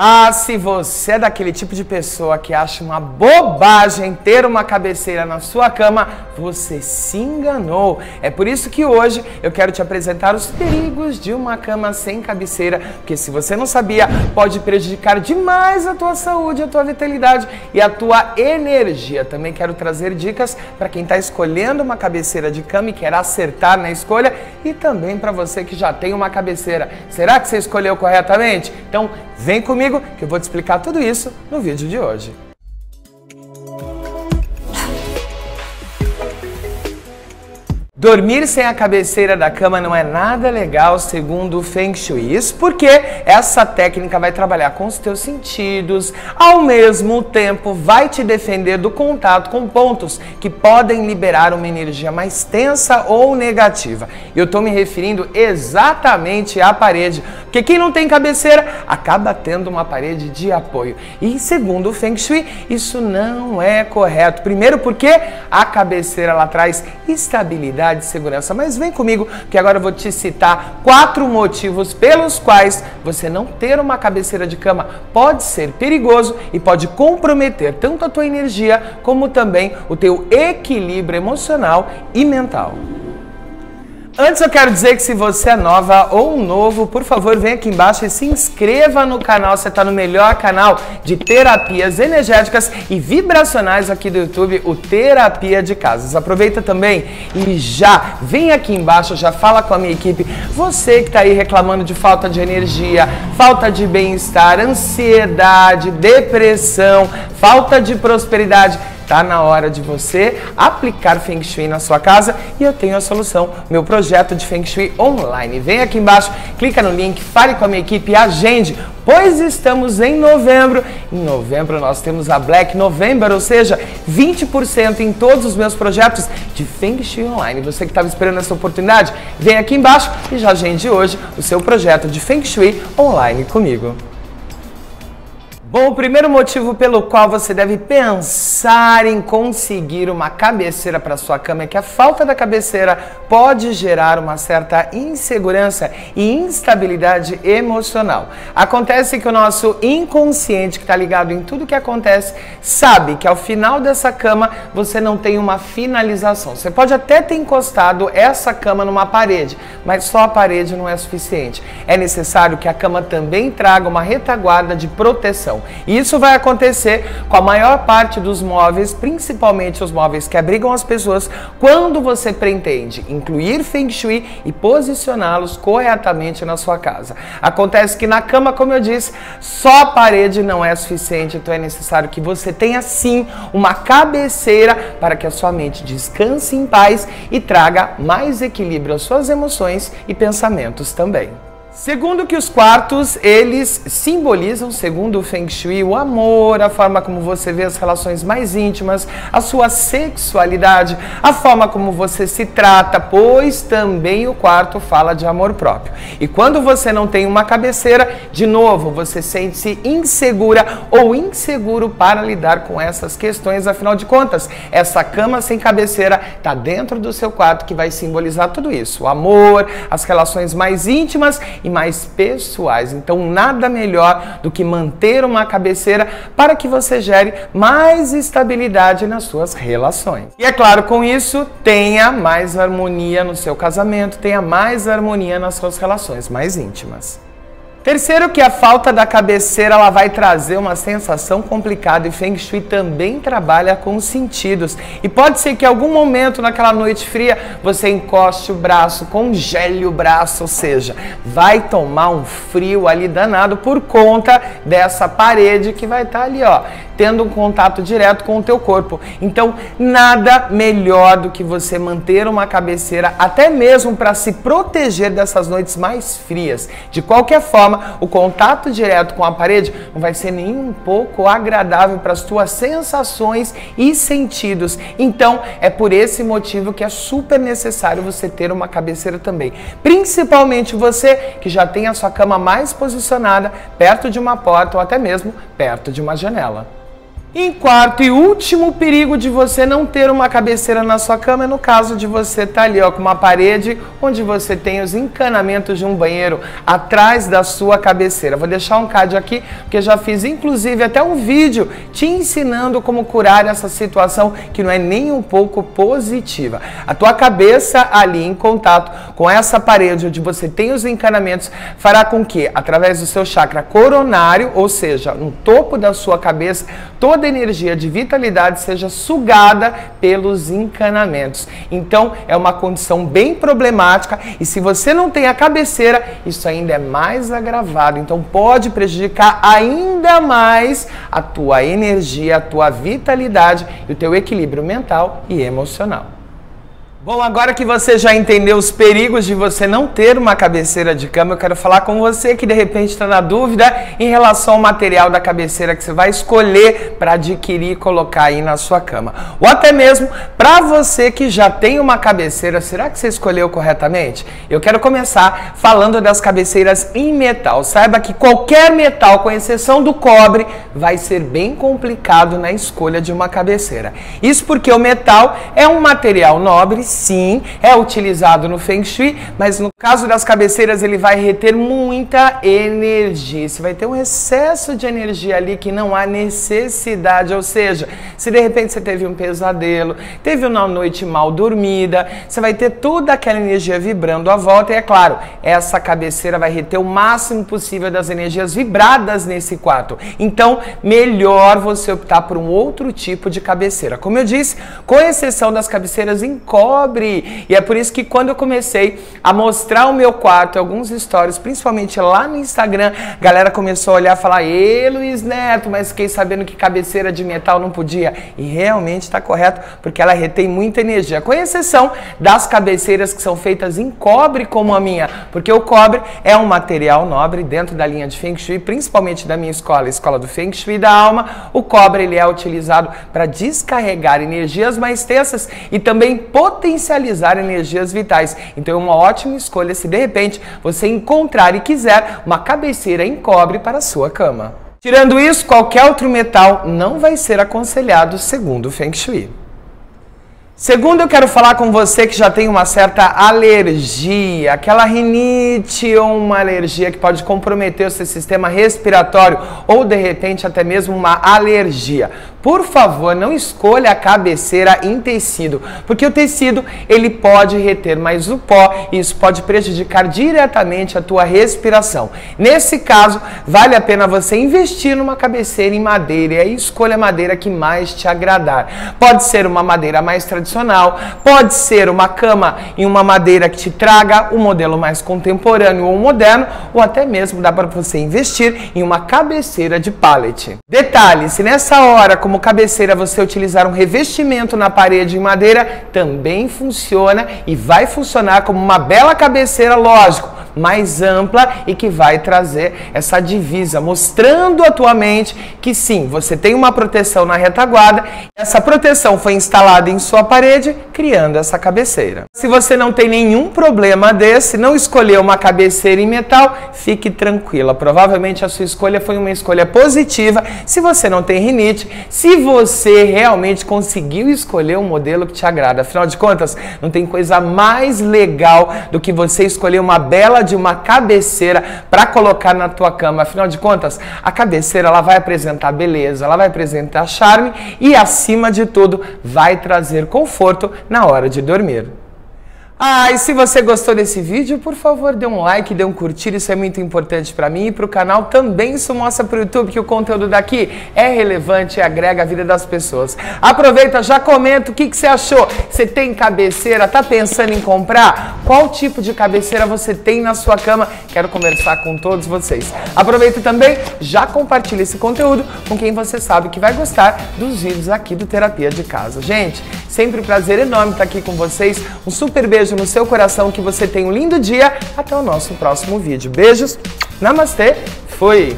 Ah, se você é daquele tipo de pessoa que acha uma bobagem ter uma cabeceira na sua cama, você se enganou. É por isso que hoje eu quero te apresentar os perigos de uma cama sem cabeceira, porque se você não sabia, pode prejudicar demais a tua saúde, a tua vitalidade e a tua energia. Também quero trazer dicas para quem está escolhendo uma cabeceira de cama e quer acertar na escolha, e também para você que já tem uma cabeceira. Será que você escolheu corretamente? Então, vem comigo que eu vou te explicar tudo isso no vídeo de hoje. Dormir sem a cabeceira da cama não é nada legal, segundo o Feng Shui. Isso porque essa técnica vai trabalhar com os teus sentidos, ao mesmo tempo vai te defender do contato com pontos que podem liberar uma energia mais tensa ou negativa. Eu estou me referindo exatamente à parede, porque quem não tem cabeceira acaba tendo uma parede de apoio. E segundo o Feng Shui, isso não é correto. Primeiro porque a cabeceira lá traz estabilidade, de segurança. Mas vem comigo que agora eu vou te citar 4 motivos pelos quais você não ter uma cabeceira de cama pode ser perigoso e pode comprometer tanto a tua energia como também o teu equilíbrio emocional e mental. Antes eu quero dizer que se você é nova ou novo, por favor, vem aqui embaixo e se inscreva no canal. Você está no melhor canal de terapias energéticas e vibracionais aqui do YouTube, o Terapia de Casas. Aproveita também e já vem aqui embaixo, já fala com a minha equipe. Você que está aí reclamando de falta de energia, falta de bem-estar, ansiedade, depressão, falta de prosperidade, tá na hora de você aplicar Feng Shui na sua casa e eu tenho a solução, meu projeto de Feng Shui online. Vem aqui embaixo, clica no link, fale com a minha equipe e agende, pois estamos em novembro. Em novembro nós temos a Black November, ou seja, 20% em todos os meus projetos de Feng Shui online. Você que estava esperando essa oportunidade, vem aqui embaixo e já agende hoje o seu projeto de Feng Shui online comigo. Bom, o primeiro motivo pelo qual você deve pensar em conseguir uma cabeceira para sua cama é que a falta da cabeceira pode gerar uma certa insegurança e instabilidade emocional. Acontece que o nosso inconsciente, que está ligado em tudo que acontece, sabe que ao final dessa cama você não tem uma finalização. Você pode até ter encostado essa cama numa parede, mas só a parede não é suficiente. É necessário que a cama também traga uma retaguarda de proteção. Isso vai acontecer com a maior parte dos móveis, principalmente os móveis que abrigam as pessoas, quando você pretende incluir Feng Shui e posicioná-los corretamente na sua casa. Acontece que na cama, como eu disse, só a parede não é suficiente, então é necessário que você tenha sim uma cabeceira para que a sua mente descanse em paz e traga mais equilíbrio às suas emoções e pensamentos também. Segundo que os quartos, eles simbolizam, segundo o Feng Shui, o amor, a forma como você vê as relações mais íntimas, a sua sexualidade, a forma como você se trata, pois também o quarto fala de amor próprio. E quando você não tem uma cabeceira, de novo, você sente-se insegura ou inseguro para lidar com essas questões. Afinal de contas, essa cama sem cabeceira está dentro do seu quarto, que vai simbolizar tudo isso, o amor, as relações mais íntimas e mais pessoais. Então nada melhor do que manter uma cabeceira para que você gere mais estabilidade nas suas relações. E é claro, com isso, tenha mais harmonia no seu casamento, tenha mais harmonia nas suas relações mais íntimas. Terceiro, que a falta da cabeceira ela vai trazer uma sensação complicada, e Feng Shui também trabalha com os sentidos. E pode ser que em algum momento naquela noite fria você encoste o braço, congele o braço, ou seja, vai tomar um frio ali danado por conta dessa parede que vai estar ali, ó, tendo um contato direto com o teu corpo. Então, nada melhor do que você manter uma cabeceira, até mesmo para se proteger dessas noites mais frias. De qualquer forma, o contato direto com a parede não vai ser nem um pouco agradável para as tuas sensações e sentidos. Então, é por esse motivo que é super necessário você ter uma cabeceira também. Principalmente você que já tem a sua cama mais posicionada perto de uma porta ou até mesmo perto de uma janela. Em quarto e último, o perigo de você não ter uma cabeceira na sua cama é no caso de você estar ali, ó, com uma parede onde você tem os encanamentos de um banheiro atrás da sua cabeceira. Vou deixar um card aqui, porque eu já fiz inclusive até um vídeo te ensinando como curar essa situação que não é nem um pouco positiva. A tua cabeça ali em contato com essa parede onde você tem os encanamentos fará com que, através do seu chakra coronário, ou seja, no topo da sua cabeça, toda a energia de vitalidade seja sugada pelos encanamentos. Então, é uma condição bem problemática e se você não tem a cabeceira, isso ainda é mais agravado. Então, pode prejudicar ainda mais a tua energia, a tua vitalidade e o teu equilíbrio mental e emocional. Bom, agora que você já entendeu os perigos de você não ter uma cabeceira de cama, eu quero falar com você que de repente está na dúvida em relação ao material da cabeceira que você vai escolher para adquirir e colocar aí na sua cama. Ou até mesmo para você que já tem uma cabeceira, será que você escolheu corretamente? Eu quero começar falando das cabeceiras em metal. Saiba que qualquer metal, com exceção do cobre, vai ser bem complicado na escolha de uma cabeceira. Isso porque o metal é um material nobre, sim, é utilizado no Feng Shui, mas no caso das cabeceiras ele vai reter muita energia. Você vai ter um excesso de energia ali que não há necessidade, ou seja, se de repente você teve um pesadelo, teve uma noite mal dormida, você vai ter toda aquela energia vibrando à volta e é claro, essa cabeceira vai reter o máximo possível das energias vibradas nesse quarto. Então, melhor você optar por um outro tipo de cabeceira. Como eu disse, com exceção das cabeceiras em cobre. E é por isso que quando eu comecei a mostrar o meu quarto, alguns stories, principalmente lá no Instagram, a galera começou a olhar e falar: "Ê, Luiz Netto, mas fiquei sabendo que cabeceira de metal não podia." E realmente está correto, porque ela retém muita energia, com exceção das cabeceiras que são feitas em cobre, como a minha, porque o cobre é um material nobre dentro da linha de Feng Shui, principalmente da minha escola, a escola do Feng Shui da Alma. O cobre ele é utilizado para descarregar energias mais tensas e também potencializar energias vitais. Então é uma ótima escolha se de repente você encontrar e quiser uma cabeceira em cobre para a sua cama. Tirando isso, qualquer outro metal não vai ser aconselhado segundo o Feng Shui. Segundo, eu quero falar com você que já tem uma certa alergia, aquela rinite ou uma alergia que pode comprometer o seu sistema respiratório ou, de repente, até mesmo uma alergia. Por favor, não escolha a cabeceira em tecido, porque o tecido ele pode reter mais o pó e isso pode prejudicar diretamente a tua respiração. Nesse caso, vale a pena você investir numa cabeceira em madeira e aí escolha a madeira que mais te agradar. Pode ser uma madeira mais tradicional, pode ser uma cama em uma madeira que te traga um modelo mais contemporâneo ou moderno, ou até mesmo dá para você investir em uma cabeceira de pallet. Detalhe, se nessa hora como cabeceira você utilizar um revestimento na parede em madeira, também funciona e vai funcionar como uma bela cabeceira, lógico, mais ampla e que vai trazer essa divisa, mostrando à tua mente que sim, você tem uma proteção na retaguarda, essa proteção foi instalada em sua parede, criando essa cabeceira. Se você não tem nenhum problema desse, não escolher uma cabeceira em metal, fique tranquila, provavelmente a sua escolha foi uma escolha positiva, se você não tem rinite, se você realmente conseguiu escolher um modelo que te agrada, afinal de contas, não tem coisa mais legal do que você escolher uma bela de uma cabeceira para colocar na tua cama, afinal de contas, a cabeceira ela vai apresentar beleza, ela vai apresentar charme e acima de tudo, vai trazer conforto na hora de dormir. Ah, e se você gostou desse vídeo, por favor, dê um like, dê um curtir, isso é muito importante para mim e para o canal também, isso mostra para o YouTube que o conteúdo daqui é relevante e agrega a vida das pessoas. Aproveita, já comenta o que você achou, você tem cabeceira, tá pensando em comprar? Qual tipo de cabeceira você tem na sua cama? Quero conversar com todos vocês. Aproveita também, já compartilha esse conteúdo com quem você sabe que vai gostar dos vídeos aqui do Terapia de Casa. Gente, sempre um prazer enorme estar aqui com vocês, um super beijo no seu coração, que você tenha um lindo dia. Até o nosso próximo vídeo. Beijos, namastê, fui!